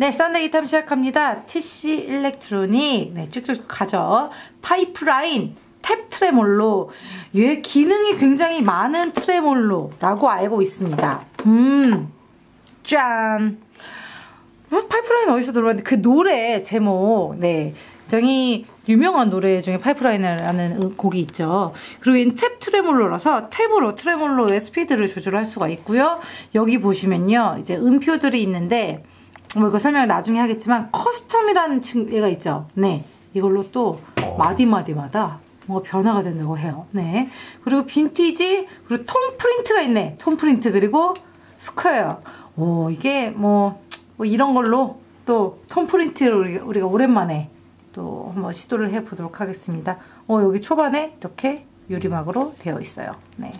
네, 썬데이 탐 시작합니다. TC Electronic, 네, 쭉쭉 가죠. 파이프라인 탭 트레몰로, 얘 기능이 굉장히 많은 트레몰로라고 알고 있습니다. 짠! 파이프라인 어디서 들어봤는데, 그 노래 제목, 네, 굉장히 유명한 노래 중에 파이프라인이라는 곡이 있죠. 그리고 얘는 탭 트레몰로라서 탭으로 트레몰로의 스피드를 조절할 수가 있고요. 여기 보시면요, 이제 음표들이 있는데, 뭐 이거 설명을 나중에 하겠지만, 커스텀이라는 얘가 있죠. 네, 이걸로 또 마디마디마다 뭔가 변화가 된다고 해요. 네, 그리고 빈티지, 그리고 톤 프린트가 있네. 톤 프린트, 그리고 스퀘어. 오, 이게 뭐 이런 걸로 또 톤 프린트를 우리가 오랜만에 또 한번 시도를 해보도록 하겠습니다. 여기 초반에 이렇게 유리막으로 되어 있어요. 네.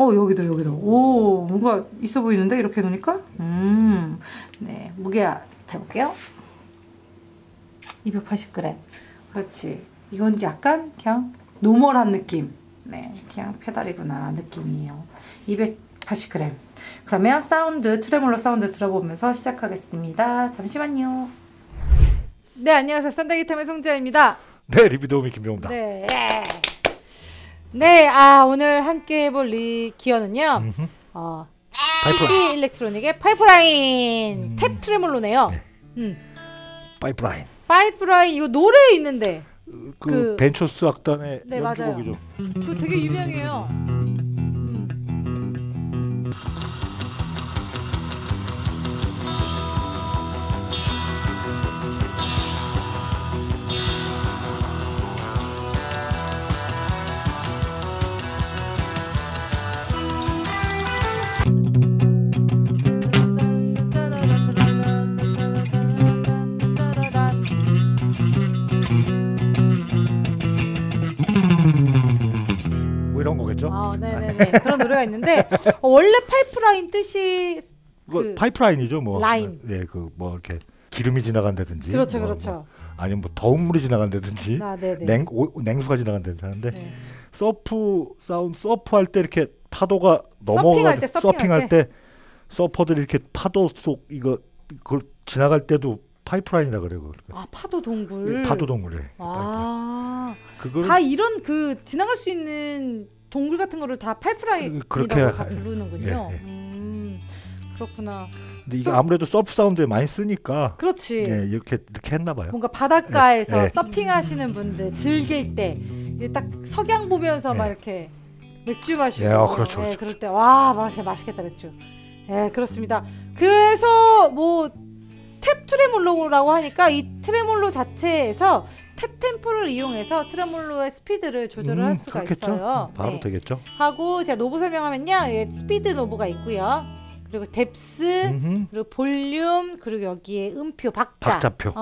여기도. 오, 뭔가 있어 보이는데? 이렇게 해놓으니까? 네. 무게 대볼게요. 280g. 그렇지. 이건 약간 그냥 노멀한 느낌. 네. 그냥 페달이구나. 느낌이에요. 280g. 그러면 사운드, 트레몰로 사운드 들어보면서 시작하겠습니다. 잠시만요. 네, 안녕하세요. 썬데이탐의 송지아입니다. 네, 리뷰도우미 김병호입니다. 네. 네, 오늘 함께 해볼 기어는요, TC 일렉트로닉의 파이프라인 탭 트레몰로네요. 네. 파이프라인 이거 노래 있는데 그 벤처스 악단의 네, 연주곡이죠. 그거 되게 유명해요. 네네네. 그런 노래가 있는데 원래 파이프라인 뜻이 그 파이프라인이죠, 뭐. 라인. 네, 그 뭐 이렇게 기름이 지나간다든지. 그렇죠, 그렇죠. 아니면 뭐 더운 물이 지나간다든지. 냉수가 지나간다든지 하는데 네. 서프할 때 이렇게 파도가 넘어가. 서핑할 때 서퍼들이 이렇게 파도 속 그걸 지나갈 때도 파이프라인이라 그래요. 그러니까. 파도 동굴. 파도 동굴에. 그걸 다 이런 그 지나갈 수 있는 동굴 같은 거를 다 파이프라인이라고 다 부르는군요. 예. 그렇구나. 근데 이게 아무래도 서프 사운드에 많이 쓰니까. 그렇지. 예, 이렇게 했나 봐요. 뭔가 바닷가에서 서핑하시는 분들 즐길 때 딱 석양 보면서 막 이렇게 맥주 마시고. 그렇죠. 그럴 때 와, 맛있겠다 맥주. 예, 그렇습니다. 그래서 뭐 탭 트레몰로라고 하니까 이 트레몰로 자체에서 탭 템포를 이용해서 트레몰로의 스피드를 조절을 할 수가 있어요. 바로 네. 되겠죠. 하고 제가 노브 설명하면요, 스피드 노브가 있고요. 그리고 뎁스, 그리고 볼륨, 그리고 여기에 음표, 박자표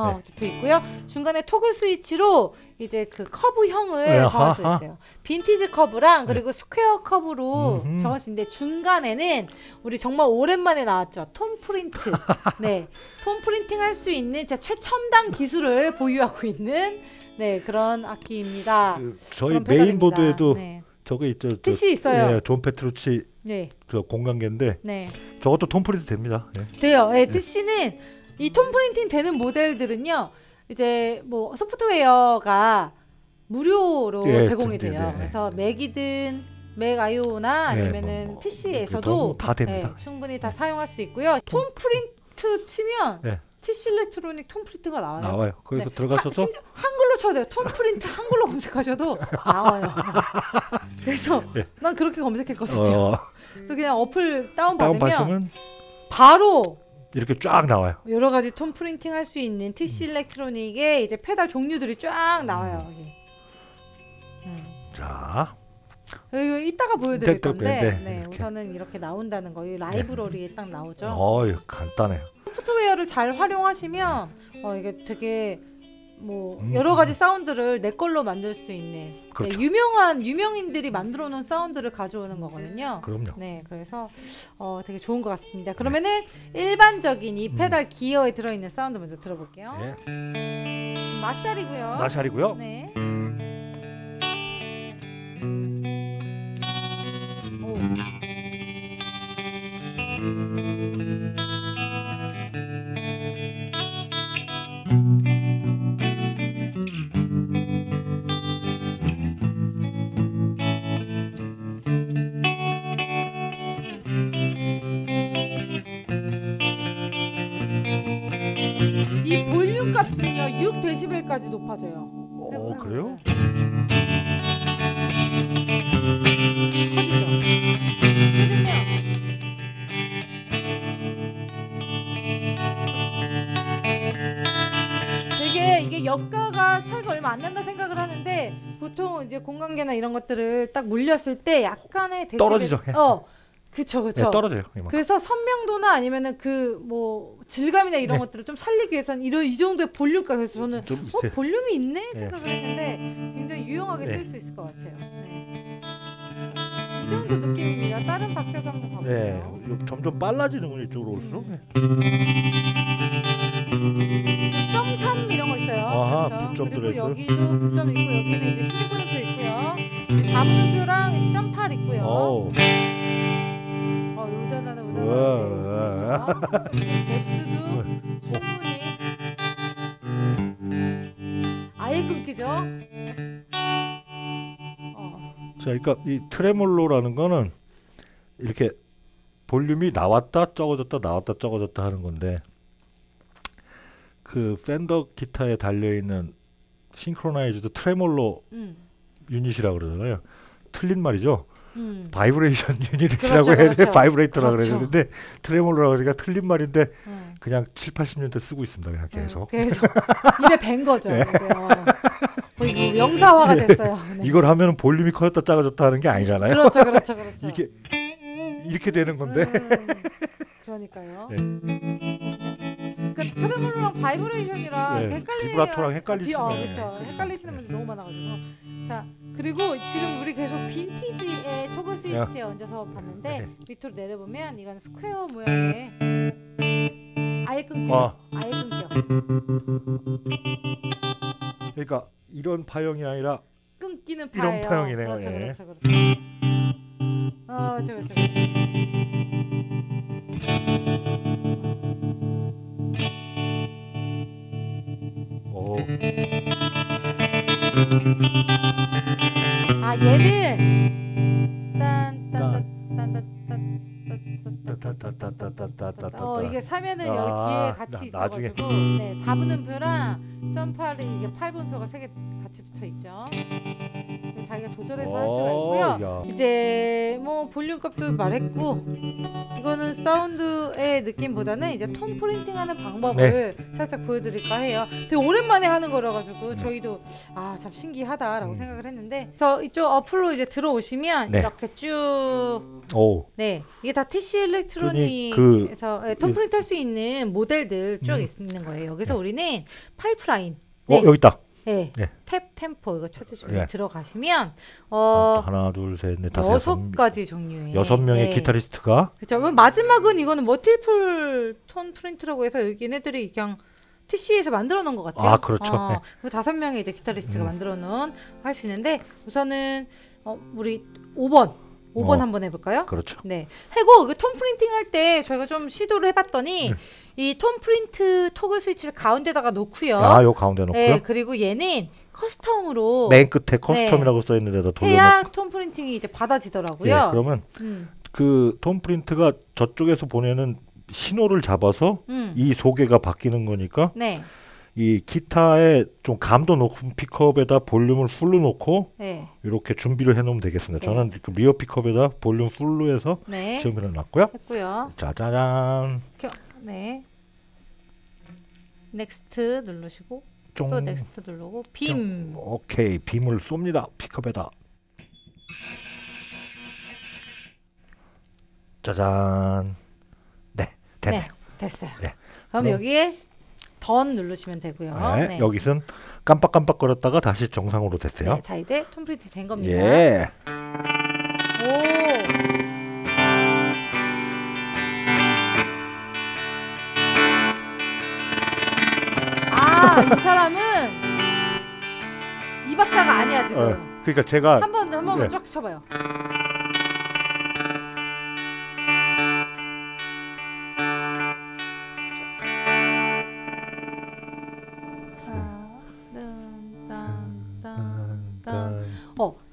있고요. 중간에 토글 스위치로 이제 그 커브형을 정할 수 있어요. 빈티지 커브랑 그리고 스퀘어 커브로 정할 수 있는데, 중간에는 우리 정말 오랜만에 나왔죠. 톤 프린트. 네, 톤 프린팅 할 수 있는 최첨단 기술을 보유하고 있는 네, 그런 악기입니다. 저희 메인보드에도 저게 있죠. 뜻이 있어요. 존 페트루치. 네. 저 공간계인데 네. 저것도 톤 프린트 됩니다. 예. 돼요. 예, TC는 이 톤 프린팅 되는 모델들은요, 이제 뭐 소프트웨어가 무료로 제공이 돼요. 그래서 맥이든 맥아이오나 아니면은 뭐 PC에서도 다 됩니다. 충분히 다 사용할 수 있고요. 톤 프린트 치면 TC 일렉트로닉 톤 프린트가 나와요. 거기서 들어가셔서 한글로 쳐도 돼요. 톤 프린트 한글로 검색하셔도 나와요. 그래서 난 그렇게 검색했거든요. 그래서 그냥 어플 다운받으면 바로 이렇게 쫙 나와요. 여러 가지 톤 프린팅 할 수 있는 TC 일렉트로닉의 이제 페달 종류들이 쫙 나와요. 자, 이거 이따가 보여드릴 건데 우선은 이렇게 나온다는 거예요. 라이브러리에 딱 나오죠. 간단해요. 소프트웨어를 잘 활용하시면 이게 되게 뭐 여러 가지 사운드를 내 걸로 만들 수 있는 그렇죠. 네, 유명인들이 만들어 놓은 사운드를 가져오는 거거든요. 그럼요. 네, 그래서 되게 좋은 것 같습니다. 그러면은 일반적인 이 페달 기어에 들어있는 사운드 먼저 들어볼게요. 마샬이고요. 네. 이 볼륨 값은요 6dB까지 높아져요. 어, 그래요? 커지죠? 최대면 되게 이게 역가가 차이가 얼마 안 난다 생각을 하는데 보통 이제 공간계나 이런 것들을 딱 물렸을 때 약간의 데시벨 떨어지죠. 그쵸, 그쵸. 네, 떨어져요. 이만큼. 그래서 선명도나 아니면은 그 뭐 질감이나 이런 네. 것들을 좀 살리기 위해서는 이 정도의 볼륨값. 그래서 저는 볼륨이 있네 생각을 했는데 굉장히 유용하게 쓸 수 있을 것 같아요. 네. 이 정도 느낌입니다. 다른 박자도 한번 가볼게요. 네, 점점 빨라지는군요. 이쪽으로 올수록. 네. 9.3 이런 거 있어요. 아하, 그렇죠? 그리고 들어있어요. 여기도 9점 있고 여기는 이제 16분음표 있고요. 4분음표랑 2.8 있고요. 오우. 우다나는 뎁스도 충분히 아예 끊기죠. 자, 그러니까 이 트레몰로라는 거는 이렇게 볼륨이 나왔다 적어졌다 나왔다 적어졌다 하는 건데 그 팬더 기타에 달려있는 싱크로나이즈드 트레몰로 유닛이라고 그러잖아요. 틀린 말이죠. 바이브레이션 유닛이라고 그렇죠, 해야 돼. 그렇죠. 바이브레이터라 그렇죠. 그랬는데 트레몰로라고 그러니까 틀린 말인데 그냥 7, 80년대 쓰고 있습니다. 그냥 계속. 계속. 입에 밴 거죠. 네. 이제. 거의 뭐 명사화가 됐어요. 네. 이걸 하면 볼륨이 커졌다 작아졌다 하는 게 아니잖아요. 그렇죠. 그렇죠. 그렇죠. 이렇게 되는 건데. 그러니까요. 네. 그러니까 트레몰로랑 바이브레이션이랑 헷갈리는 비브라토랑 헷갈리시네. 그렇죠. 헷갈리시는 분들 너무 많아 가지고. 자, 그리고 지금 우리 계속 빈티지의 토글 스위치에 얹어서 봤는데 밑으로 내려보면 이건 스퀘어 모양의 아예 끊겨. 아예 끊겨. 그러니까 이런 파형이 아니라 끊기는 파형. 이런 파형이네요. 그렇죠, 그렇죠, 그렇죠. 그렇죠, 그렇죠, 그렇죠. 아, 얘는 이게 사면은 여기 뒤에 같이 있어가지고 네, 4분음표랑 점파를 이게 8분음표가 세 개 같이 붙어 있죠. 자기가 조절해서 할 수가 있고요. 이제 뭐 볼륨값도 말했고 이거는 사운드의 느낌보다는 이제 톤 프린팅하는 방법을 살짝 보여드릴까 해요. 되게 오랜만에 하는 거라 가지고 저희도 아, 참 신기하다라고 생각을 했는데 저 이쪽 어플로 이제 들어오시면 이렇게 쭉 이게 다 TC 일렉트로닉에서 톤 프린트 할 수 있는 모델들 쭉 있는 거예요. 여기서 우리는 파이프라인 여기 있다. 네. 탭 템포 이거 찾으시면 들어가시면 하나 둘 셋 넷 다섯 6가지 종류의 6명의 기타리스트가 그렇죠. 마지막은 이거는 머틸풀 톤 프린트라고 해서 얘네들이 그냥 TC에서 만들어 놓은 것 같아요. 아, 그렇죠. 5명의 이제 기타리스트가 만들어 놓은 할 수 있는데 우선은 우리 5번 한번 해볼까요? 그렇죠. 네. 해고 톤 프린팅 할 때 저희가 좀 시도를 해봤더니 이 톤 프린트 토글 스위치를 가운데다가 놓고요. 아, 요 가운데 놓고요. 네, 그리고 얘는 커스텀으로 맨 끝에 커스텀이라고 써 있는 데다 돌려놓고 해야 톤 프린팅이 이제 받아지더라고요. 네, 그러면 그 톤 프린트가 저쪽에서 보내는 신호를 잡아서 이 소개가 바뀌는 거니까 이 기타에 좀 감도 높은 픽업에다 볼륨을 풀로 놓고 이렇게 준비를 해놓으면 되겠습니다. 저는 그 리어 픽업에다 볼륨 풀로 해서 지금 해놨고요. 했고요. 짜자잔. 네. 넥스트 누르시고 또 넥스트 누르고 빔. 오케이. 빔을 쏩니다. 픽업에다. 짜잔. 네. 됐네요. 네, 됐어요. 네. 그럼 여기에 던 누르시면 되고요. 네, 네. 여기선 깜빡깜빡거렸다가 다시 정상으로 됐어요. 네, 자, 이제 톤 프린트 된 겁니다. 예. 오. 아, 이 사람은 이 박자가 아니야 지금. 그러니까 제가 한 번만 쫙 쳐봐요.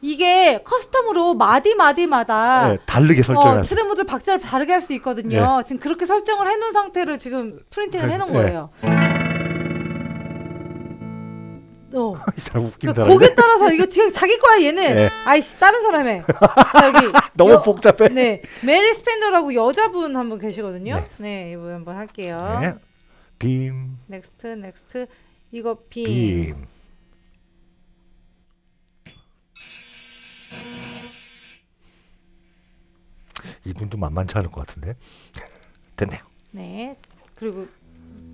이게 커스텀으로 마디마디마다 네, 다르게 설정을 트레모들 박자를 다르게 할 수 있거든요. 네. 지금 그렇게 설정을 해놓은 상태를 지금 프린팅을 해놓은 거예요. 그러니까 곡에 따라서 이거 자기 거야 얘는. 네. 아이씨 다른 사람의 여기 너무 복잡해. 네, 메리 스펜더라고 여자분 한 분 계시거든요. 네, 이분 한번 할게요. 네. 빔 넥스트 이거 빔. 이분도 만만치 않을 것 같은데. 됐네요. 네. 그리고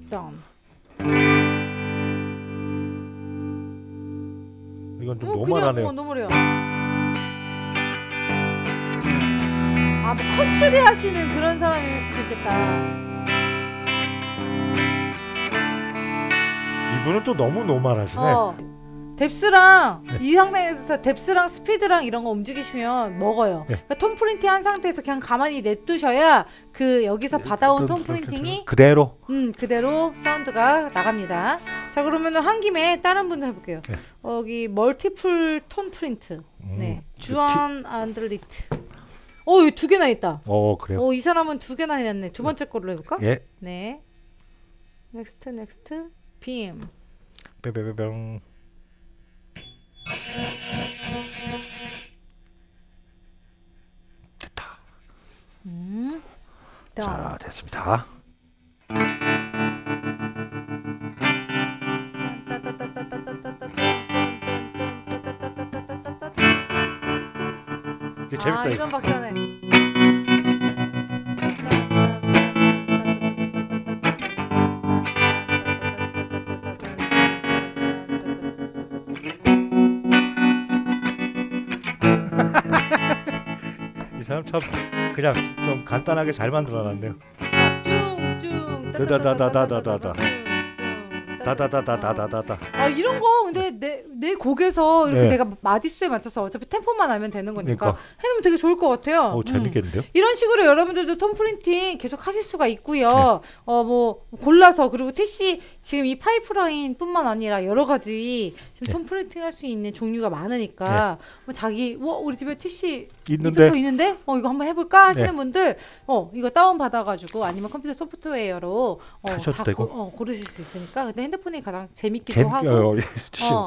덤. 이건 좀 노멀하네요. 노멀해요. 아, 뭐 컨츄리 하시는 그런 사람일 수도 있겠다. 이분은 또 너무 노멀하시네. 뎁스랑 네. 이 상태에서 뎁스랑 스피드랑 이런 거 움직이시면 먹어요. 네. 그러니까 톤 프린팅 한 상태에서 그냥 가만히 냅두셔야 그 여기서 받아온 톤 프린팅이 그대로 그대로 사운드가 나갑니다. 자, 그러면 한 김에 다른 분도 해볼게요. 네. 여기 멀티플 톤 프린트. 네. 주안 안들리트. 이거 두 개나 있다. 그래요? 이 사람은 두 개나 해놨네. 두 번째 걸로 해볼까? 예. 네. 넥스트 빔. 뿅뿅뿅. 됐다. 자, 됐습니다. 이게 재밌다. 이건 박자네. 참 그냥 좀 간단하게 잘 만들어놨네요. 쭉쭉 다다다다다다다 다다다다다다다. 이런 거 근데 내 곡에서 이렇게 내가 마디수에 맞춰서 어차피 템포만 알면 되는 거니까 해놓으면 되게 좋을 것 같아요. 재밌겠는데요? 이런 식으로 여러분들도 톤 프린팅 계속 하실 수가 있고요. 뭐 골라서 그리고 TC 지금 이 파이프라인뿐만 아니라 여러 가지 지금 톤 프린팅 할 수 있는 종류가 많으니까 뭐 자기 우리 집에 TC 있는데 이거 한번 해볼까 하시는 분들 이거 다운 받아가지고 아니면 컴퓨터 소프트웨어로 다 고르실 수 있으니까 근데 핸드폰이 가장 재밌기도 하고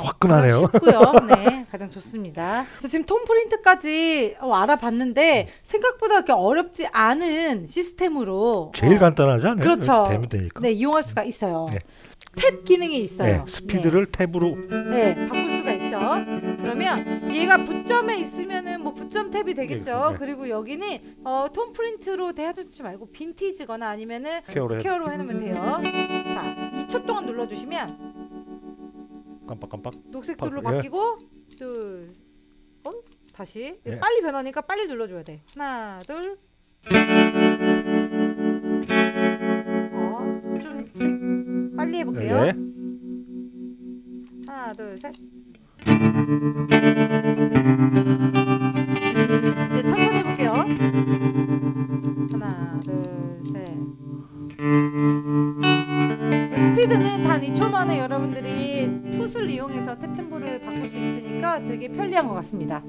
화끈하네요. 쉽고요. 네, 가장 좋습니다. 그래서 지금 톤 프린트까지 알아봤는데 생각보다 그렇게 어렵지 않은 시스템으로 제일 간단하지 않아요? 그렇죠. 되니까. 네, 이용할 수가 있어요. 탭 기능이 있어요. 스피드를 탭으로 바꿀 수가 있죠. 그러면 얘가 붓점에 있으면은 뭐 붓점 탭이 되겠죠. 그리고 여기는 톤 프린트로 해주지 말고 빈티지거나 아니면은 스퀘어로 해놓으면 돼요. 자, 2초 동안 눌러주시면 깜빡깜빡 녹색 툴로 바뀌고 둘 다시 빨리 변하니까 빨리 눌러줘야 돼. 하나 둘 좀 빨리 해볼게요. 하나 둘 셋 이제 천천히 해볼게요. 하나 둘 셋. 스피드는 단 2초 만에 여러분들이 풋을 이용해서 탭템포를 바꿀 수 있으니까 되게 편리한 것 같습니다.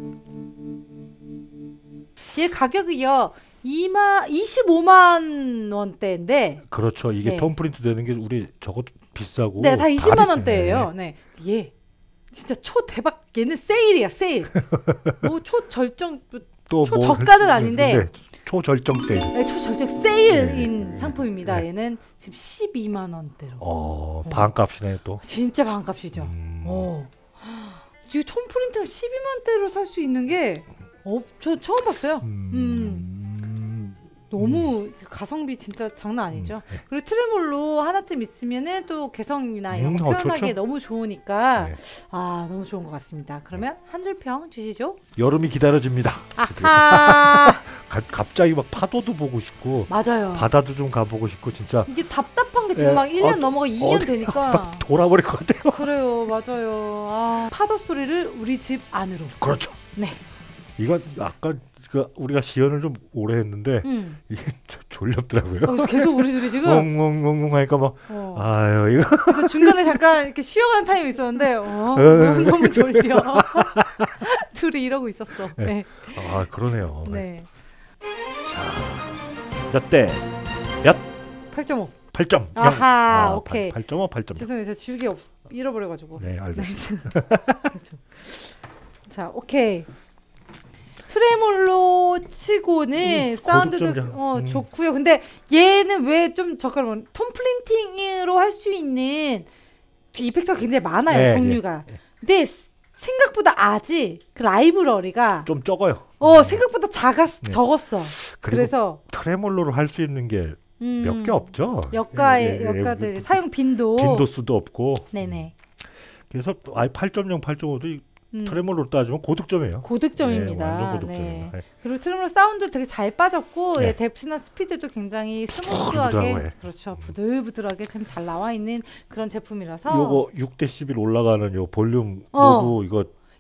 얘 가격이요 25만 원대인데 그렇죠. 이게 톤 프린트 되는 게 우리 저것도 비싸고 다 20만 원대예요. 예. 진짜 초 대박. 얘는 세일이야 세일. 뭐 초절정 초저가는 아닌데 초절정 세일. 초절정 세일인 상품입니다. 얘는 지금 12만 원대로. 반값이네 또. 진짜 반값이죠. 이 톤 프린트가 12만 대로 살 수 있는 게 저 처음 봤어요. 너무 가성비 진짜 장난 아니죠. 그리고 트레몰로 하나쯤 있으면은 또 개성이나 이런 거 표현하기에 너무 좋으니까 너무 좋은 것 같습니다. 그러면 한 줄 평 주시죠. 여름이 기다려집니다. 아하. 갑자기 막 파도도 보고 싶고 맞아요. 바다도 좀 가보고 싶고 진짜 이게 답답한 게 지금 막 1년 넘어가 2년 되니까 돌아버릴 것 같아요. 그래요. 맞아요. 파도 소리를 우리 집 안으로. 그렇죠. 네. 이건 아까 우리가 시연을 좀 오래 했는데 이게 졸렵더라고요. 계속 우리 둘이 지금 웅웅웅웅 하니까 막 아유 이거. 그래서 중간에 잠깐 이렇게 쉬어가는 타임이 있었는데 너무 졸려. 둘이 이러고 있었어. 네. 네. 아 그러네요. 네. 자, 몇 대? 몇? 8.5. 8점. 아하, 아, 오케이. 8.5, 8점. 죄송해요, 제가 지우개 잃어버려가지고. 네, 알겠습니다. 자, 오케이. 트레몰로 치고는 사운드도 좋고요. 근데 얘는 왜 좀 잠깐만 톤 플린팅으로 할 수 있는 이펙터가 굉장히 많아요, 네, 종류가. 네, 네. 근데 생각보다 아직 그 라이브러리가 좀 적어요. 생각보다 적었어. 그래서 트레몰로로 할 수 있는 게 몇 개 없죠. 역가들 사용 빈도수도 없고. 네네. 그래서 아예 8.0, 8.5도 트레몰로 따지면 고득점이에요. 고득점입니다. 네, 완전 고득점입니다. 네. 그리고 트레몰로 사운드 되게 잘 빠졌고 네. 뎁스나 스피드도 굉장히 스무스하게, 그렇죠, 부들부들하게 참 잘 나와 있는 그런 제품이라서. 요거 6대 11 올라가는 요 볼륨 노브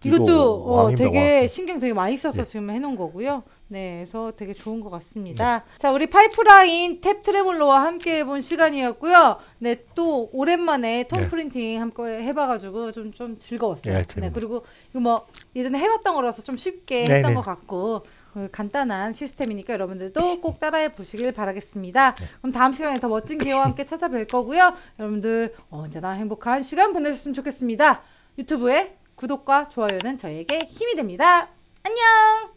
이것도 되게 신경 되게 많이 써서 지금 해놓은 거고요. 네, 그래서 되게 좋은 것 같습니다. 네. 자, 우리 파이프라인 탭 트레몰로와 함께 해본 시간이었고요. 네, 또 오랜만에 톤 프린팅 함께 해봐가지고 좀 즐거웠어요. 네, 그리고 이거 뭐 예전에 해봤던 거라서 좀 쉽게 했던 것 같고 간단한 시스템이니까 여러분들도 꼭 따라해 보시길 바라겠습니다. 네. 그럼 다음 시간에 더 멋진 기회와 함께 찾아뵐 거고요. 여러분들 언제나 행복한 시간 보내셨으면 좋겠습니다. 유튜브에 구독과 좋아요는 저에게 힘이 됩니다. 안녕!